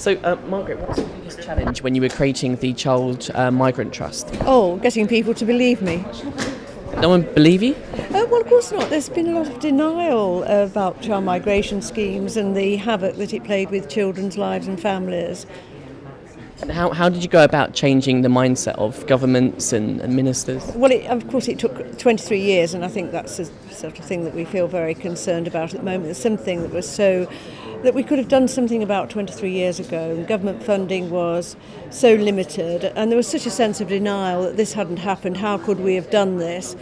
So, Margaret, what was the biggest challenge when you were creating the Child Migrant Trust? Oh, getting people to believe me. No one believe you? Well, of course not. There's been a lot of denial about child migration schemes and the havoc that it played with children's lives and families. And how did you go about changing the mindset of governments and ministers? Well, of course it took 23 years, and I think that's the sort of thing that we feel very concerned about at the moment. There's something that was that we could have done something about 23 years ago, and government funding was so limited, and there was such a sense of denial that this hadn't happened. How could we have done this?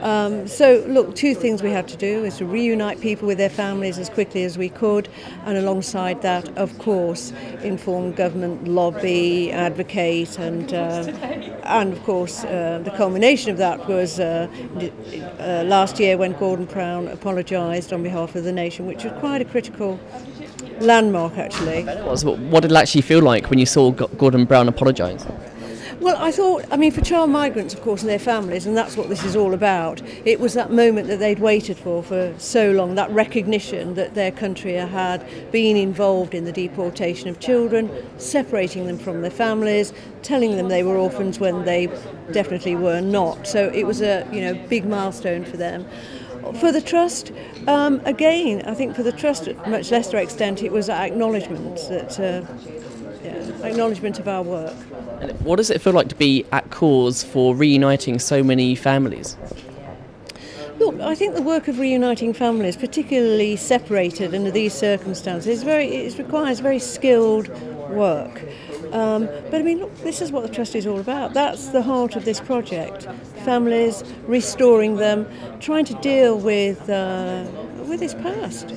So, look, two things we had to do is to reunite people with their families as quickly as we could, and alongside that, of course, inform government, lobby, advocate, and of course, the culmination of that was last year when Gordon Brown apologised on behalf of the nation, which was quite a critical landmark, actually. What did it actually feel like when you saw Gordon Brown apologise? Well, I mean, for child migrants, of course, and their families, and that's what this is all about, it was that moment that they'd waited for so long, that recognition that their country had been involved in the deportation of children, separating them from their families, telling them they were orphans when they definitely were not. So it was a, you know, big milestone for them. For the Trust, again, I think for the Trust, to a much lesser extent, it was acknowledgement of our work. And what does it feel like to be at cause for reuniting so many families? Look, I think the work of reuniting families, particularly separated under these circumstances, requires very skilled work. But I mean, look, this is what the Trust is all about. That's the heart of this project. Families, restoring them, trying to deal with his past.